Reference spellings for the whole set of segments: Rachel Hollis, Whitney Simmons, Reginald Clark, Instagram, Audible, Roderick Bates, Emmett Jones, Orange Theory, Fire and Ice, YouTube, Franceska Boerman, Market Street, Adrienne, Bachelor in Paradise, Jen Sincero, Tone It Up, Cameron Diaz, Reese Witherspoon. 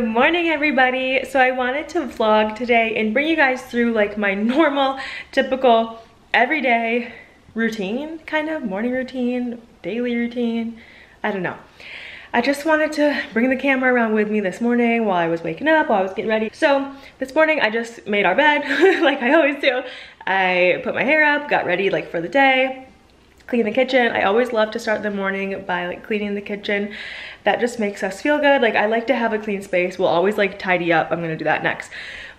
Good morning, everybody. So I wanted to vlog today and bring you guys through like my normal, typical, everyday routine, kind of morning routine, daily routine, I don't know. I just wanted to bring the camera around with me this morning while I was waking up, while I was getting ready. So this morning I just made our bed like I always do. I put my hair up, got ready like for the day, clean the kitchen. I always love to start the morning by like cleaning the kitchen. That just makes us feel good. Like I like to have a clean space. We'll always like tidy up. I'm gonna do that next.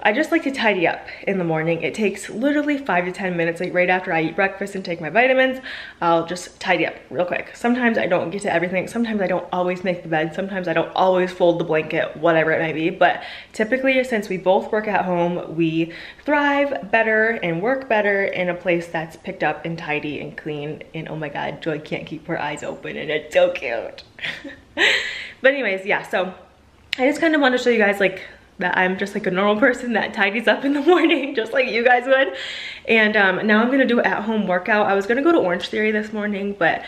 I just like to tidy up in the morning. It takes literally 5 to 10 minutes, like right after I eat breakfast and take my vitamins, I'll just tidy up real quick. Sometimes I don't get to everything. Sometimes I don't always make the bed. Sometimes I don't always fold the blanket, whatever it might be. But typically, since we both work at home, we thrive better and work better in a place that's picked up and tidy and clean. And oh my God, Joy can't keep her eyes open and it's so cute. But anyways, yeah, so I just kind of want to show you guys like that I'm just like a normal person that tidies up in the morning just like you guys would. And now I'm gonna do an at-home workout. I was gonna go to Orange Theory this morning, but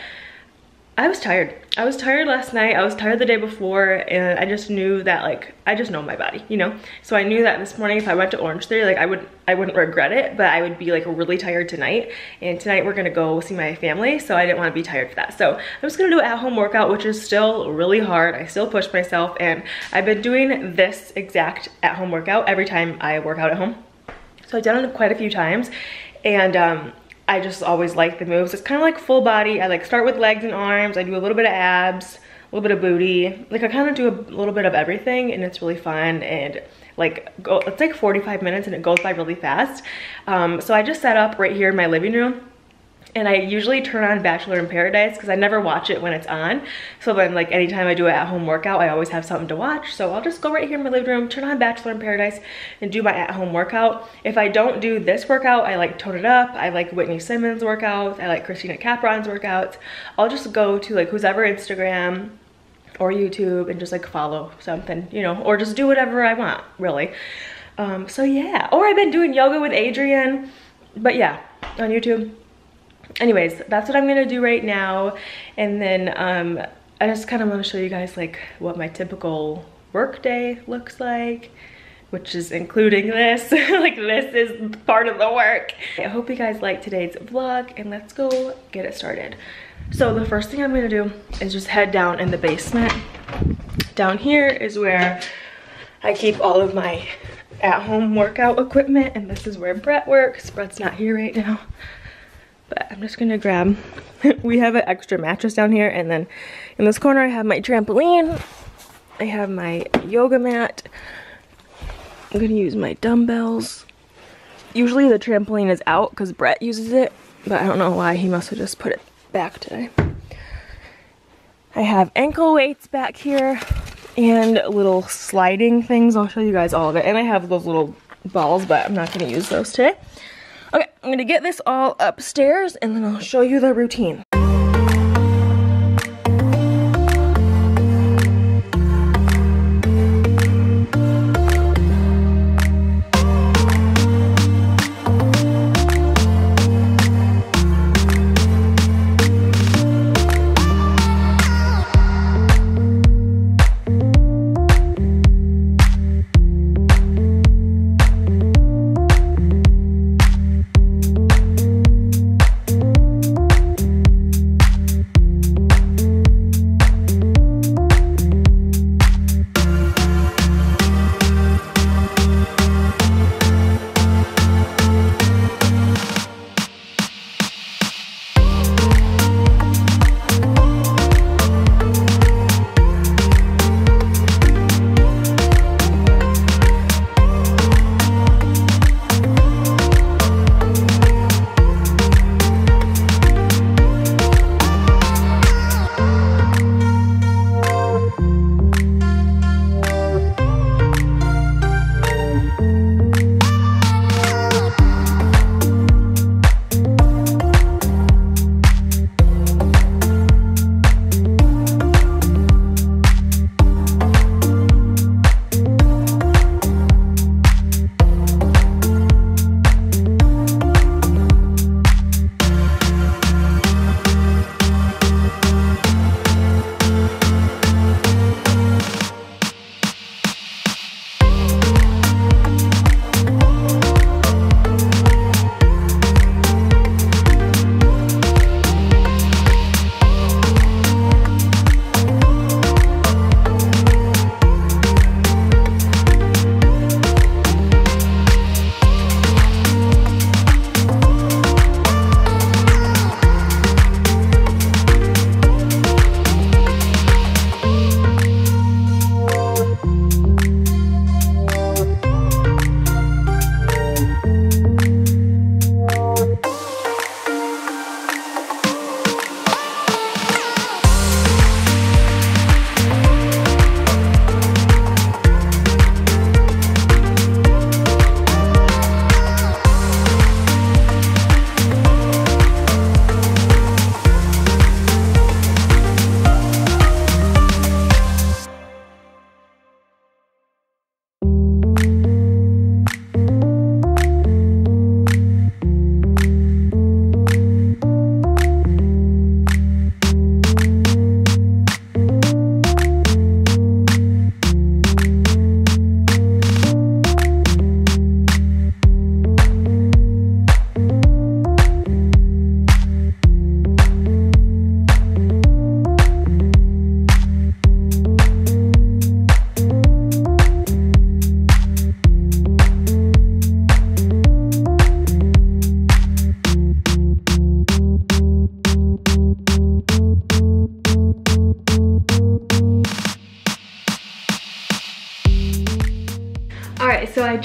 I was tired. I was tired last night, I was tired the day before, and I just knew that like, I just know my body, you know? So I knew that this morning if I went to Orange Theory, like I wouldn't regret it, but I would be like really tired tonight. And tonight we're gonna go see my family, so I didn't wanna be tired for that. So I'm just gonna do an at-home workout, which is still really hard. I still push myself, and I've been doing this exact at-home workout every time I work out at home. So I've done it quite a few times, and I just always like the moves. It's kind of like full body. I like start with legs and arms. I do a little bit of abs, a little bit of booty. Like I kind of do a little bit of everything, and it's really fun. And like, it's like 45 minutes and it goes by really fast. So I just set up right here in my living room. And I usually turn on Bachelor in Paradise because I never watch it when it's on. So then like anytime I do an at-home workout, I always have something to watch. So I'll just go right here in my living room, turn on Bachelor in Paradise, and do my at-home workout. If I don't do this workout, I like Tone It Up. I like Whitney Simmons workouts. I like Christina Capron's workouts. I'll just go to like whoever's Instagram or YouTube and just like follow something, you know, or just do whatever I want, really. So yeah, or I've been doing yoga with Adrienne, but yeah, on YouTube. Anyways, that's what I'm gonna do right now. And then I just kind of want to show you guys like what my typical work day looks like, which is including this. Like this is part of the work. I hope you guys like today's vlog, and let's go get it started. So the first thing I'm gonna do is just head down in the basement. Down here is where I keep all of my at-home workout equipment, and this is where Brett works. Brett's not here right now. But I'm just gonna grab, we have an extra mattress down here, and then in this corner I have my trampoline, I have my yoga mat, I'm gonna use my dumbbells. Usually the trampoline is out because Brett uses it, but I don't know why, he must have just put it back today. I have ankle weights back here, and little sliding things, I'll show you guys all of it, and I have those little balls, but I'm not gonna use those today. Okay, I'm gonna get this all upstairs and then I'll show you the routine.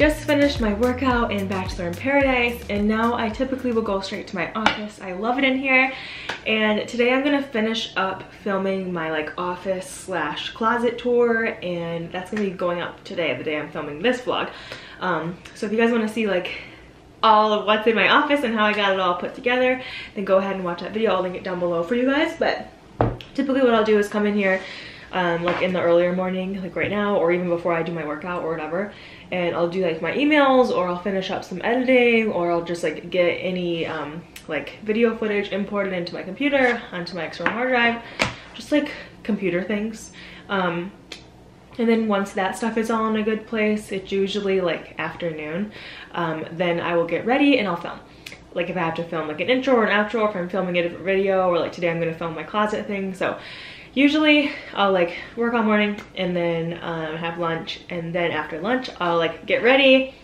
just finished my workout in Bachelor in Paradise, and now I typically will go straight to my office. I love it in here. And today I'm gonna finish up filming my like office slash closet tour, and that's gonna be going up today, the day I'm filming this vlog. So if you guys wanna see like all of what's in my office and how I got it all put together, then go ahead and watch that video. I'll link it down below for you guys. But typically what I'll do is come in here like in the earlier morning, like right now, or even before I do my workout or whatever, and I'll do like my emails, or I'll finish up some editing, or I'll just like get any like video footage imported into my computer, onto my external hard drive, just like computer things. And then once that stuff is all in a good place, it's usually like afternoon, then I will get ready and I'll film. Like if I have to film like an intro or an outro, if I'm filming a different video, or like today I'm gonna film my closet thing. So usually I'll like work all morning and then have lunch, and then after lunch I'll like get ready,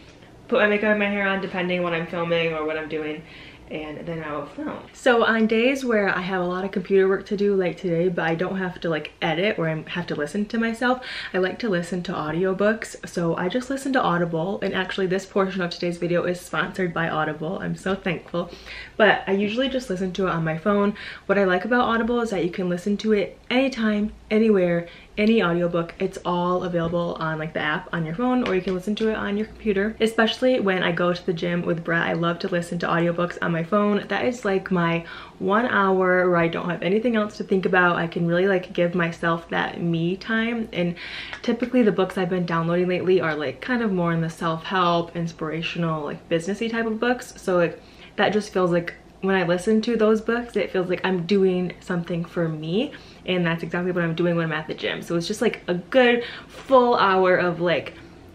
put my makeup and my hair on depending when I'm filming or what I'm doing, and then I will film. So on days where I have a lot of computer work to do like today, but I don't have to like edit or I have to listen to myself, I like to listen to audiobooks. So I just listen to Audible, and actually this portion of today's video is sponsored by Audible. I'm so thankful. But I usually just listen to it on my phone. What I like about Audible is that you can listen to it anytime, anywhere, any audiobook. It's all available on like the app on your phone, or you can listen to it on your computer. Especially when I go to the gym with Brett, I love to listen to audiobooks on my phone. That is like my 1 hour where I don't have anything else to think about. I can really like give myself that me time, and typically the books I've been downloading lately are like kind of more in the self-help, inspirational, like businessy type of books. So like that just feels like when I listen to those books, it feels like I'm doing something for me, and that's exactly what I'm doing when I'm at the gym. So it's just like a good full hour of like,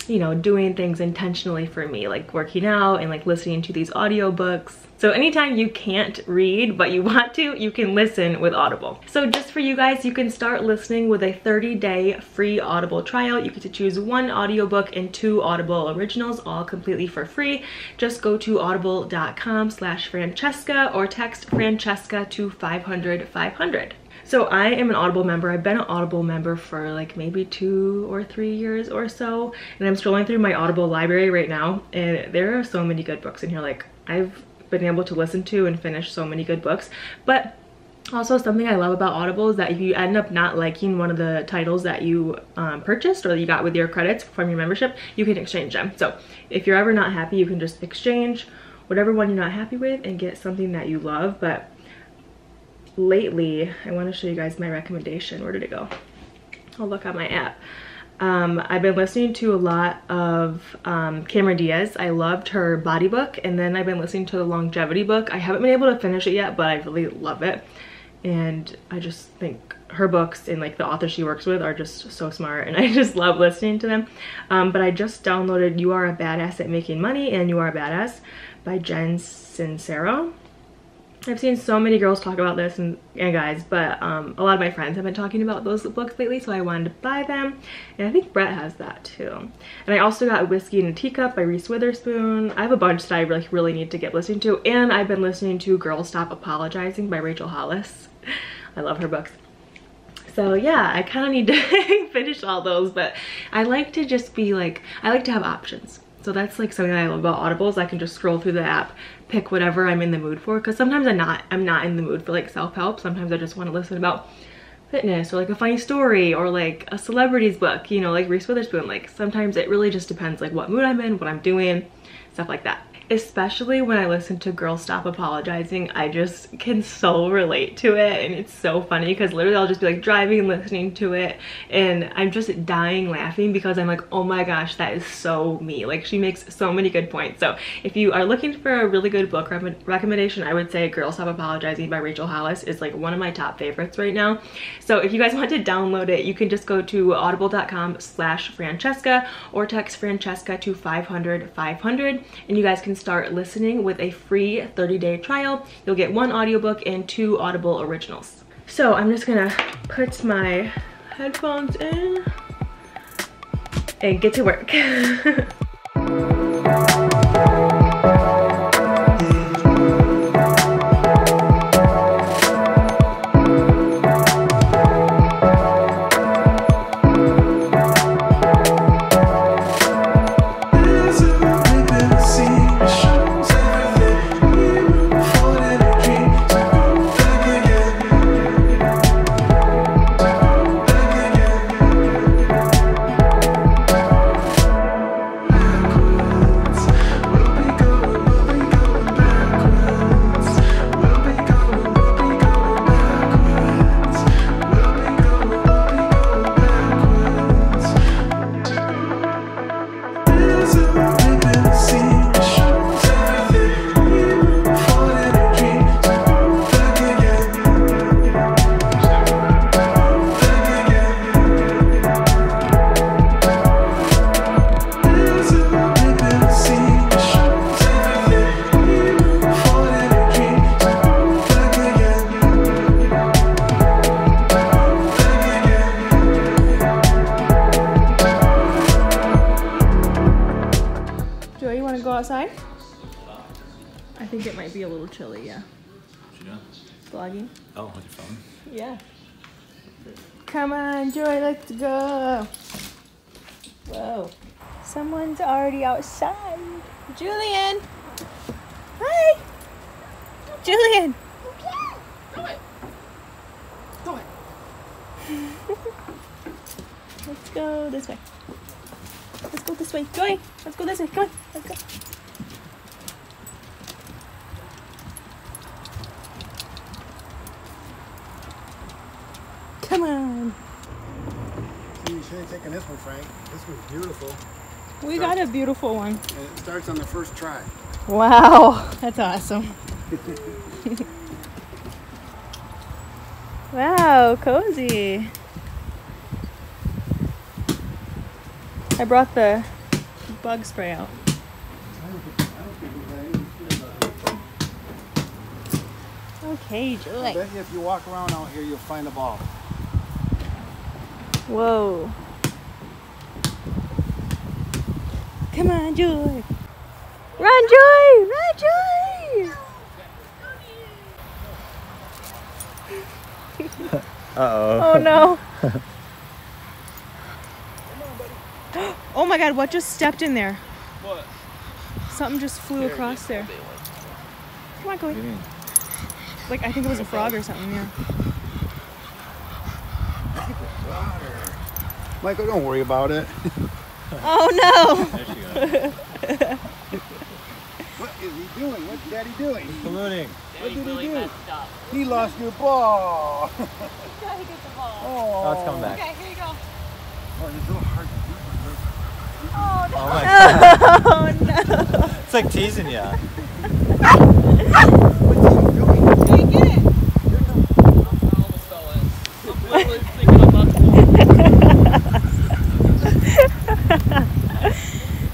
you know, doing things intentionally for me, like working out and like listening to these audiobooks. So anytime you can't read but you want to, you can listen with Audible. So just for you guys, you can start listening with a 30-day free Audible trial. You get to choose one audiobook and 2 Audible originals, all completely for free. Just go to audible.com/Francesca or text Francesca to 500-500. So I am an Audible member. I've been an Audible member for like maybe 2 or 3 years or so, and I'm scrolling through my Audible library right now, and there are so many good books in here. Like I've been able to listen to and finish so many good books. But also something I love about Audible is that if you end up not liking one of the titles that you purchased or that you got with your credits from your membership, you can exchange them. So if you're ever not happy, you can just exchange whatever one you're not happy with and get something that you love. But lately, I want to show you guys my recommendation. Where did it go? I'll look on my app. I've been listening to a lot of Cameron Diaz. I loved her Body book, and then I've been listening to the Longevity book. I haven't been able to finish it yet, but I really love it. And I just think her books and like the authors she works with are just so smart, and I just love listening to them. But I just downloaded You Are a Badass at Making Money and You Are a Badass by Jen Sincero. I've seen so many girls talk about this and guys, but a lot of my friends have been talking about those books lately, so I wanted to buy them. And I think Brett has that too. And I also got Whiskey in a Teacup by Reese Witherspoon. I have a bunch that I like really need to get listening to, and I've been listening to Girl Stop Apologizing by Rachel Hollis. I love her books. So yeah, I kind of need to finish all those, but I like to just be like, I like to have options. So that's like something that I love about Audible, is I can just scroll through the app, pick whatever I'm in the mood for, because sometimes I'm not in the mood for like self-help. Sometimes I just want to listen about fitness, or like a funny story, or like a celebrity's book, you know, like Reese Witherspoon. Like sometimes it really just depends like what mood I'm in, what I'm doing, stuff like that. Especially when I listen to Girl Stop Apologizing, I just can so relate to it, and it's so funny because literally I'll just be like driving and listening to it, and I'm just dying laughing because I'm like, oh my gosh, that is so me. Like she makes so many good points. So if you are looking for a really good book recommendation, I would say Girl Stop Apologizing by Rachel Hollis is like one of my top favorites right now. So if you guys want to download it, you can just go to audible.com/Francesca or text Francesca to 500-500, and you guys can start listening with a free 30-day trial. You'll get 1 audiobook and 2 Audible originals. So I'm just gonna put my headphones in and get to work. I think it might be a little chilly, yeah. What you doing? Vlogging. Oh, with your phone? Yeah. Come on, Joy, let's go. Whoa. Someone's already outside. Julian! Hi! Julian! Do it! Do it! Let's go this way. Let's go this way. Joy! Let's go this way. Come on. Let's go. Come on. See, you should have taken this one, Frank. This one's beautiful. We got a beautiful one. And it starts on the first try. Wow, that's awesome. Wow, cozy. I brought the bug spray out. Okay, Julie. I bet you if you walk around out here, you'll find a ball. Whoa. Come on, Joy. Run, Joy! Run, Joy! Uh-oh. Oh, no. Come on, buddy. Oh, my God. What just stepped in there? What? Something just flew across there. Come on, Cody. Like, I think it was a frog or something, yeah. Michael, don't worry about it. Oh no! There she goes. What is he doing? What's Daddy doing? He's ballooning. Daddy, what did he do? He lost your ball. He got to get the ball. Oh. Oh, it's coming back. Okay, here you go. Oh, it's so hard to do. Oh no! Oh, my God. Oh no! It's like teasing you. What's he doing? Can you get it?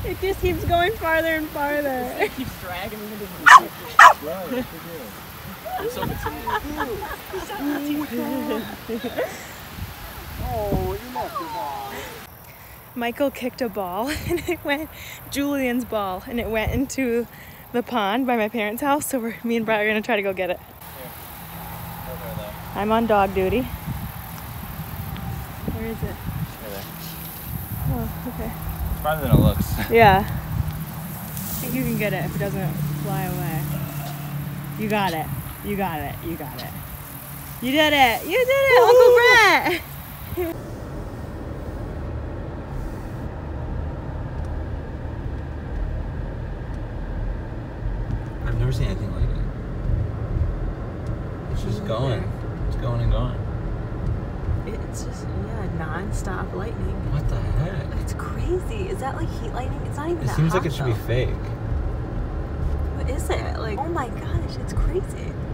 It just keeps going farther and farther. It keeps dragging me into the right, I'm so excited. Oh, you lost your ball. Michael kicked a ball and it went, Julian's ball, and it went into the pond by my parents' house, so me and Brad are gonna try to go get it. Here. I'm on dog duty. Where is it? Oh, okay. It's farther than it looks. Yeah. I think you can get it if it doesn't fly away. You got it. You got it. You got it. You did it. You did it, Woo! Uncle Brett. I've never seen anything like it. It's just going. It's going and going. It's just, yeah, non-stop lightning. What the heck? It's crazy. Is that like heat lightning? It's not even that hot, though. It seems like it should be fake. What is it? Like, oh my gosh, it's crazy.